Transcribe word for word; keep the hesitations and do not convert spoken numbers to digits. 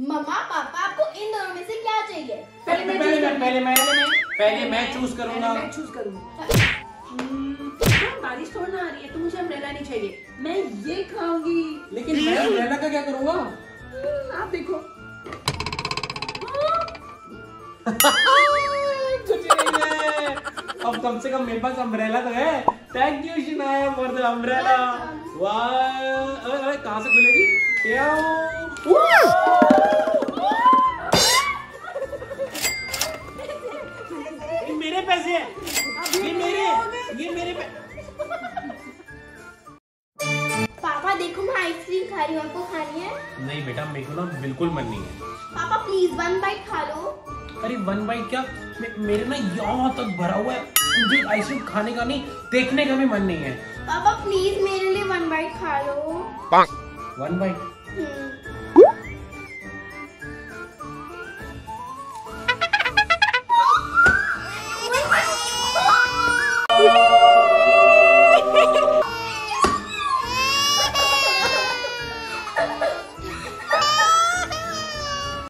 मम्मा पापा आपको इन दोनों में से क्या चाहिए? पहले मैं पहले मैं पहले मैं पहले मैं चूज करूंगा मैं चूज करूंगा बारिश थोड़ी ना आ रही है तो मुझे अम्ब्रेला नहीं चाहिए, मैं ये खाऊंगी। लेकिन मैं अम्ब्रेला का क्या करूंगा? आप देखो अब कम से कम मेरे पास अम्ब्रेला तो है। Thank you Shinaya for the umbrella. वाह, अरे कहाँ से खुलेगी? ये मेरे पैसे हैं, ये मेरे ये मेरे पापा देखो मैं आइसक्रीम खा रही हूँ, आपको खानी है? नहीं बेटा मेरे को ना बिल्कुल मन नहीं है। पापा प्लीज वन बाइट खा लो। अरे वन बाइट क्या? मे, मेरे में यहाँ तक भरा हुआ है, मुझे आइसक्रीम खाने का नहीं देखने का भी मन नहीं है। पापा प्लीज मेरे लिए वन बाइट खा लो। One byte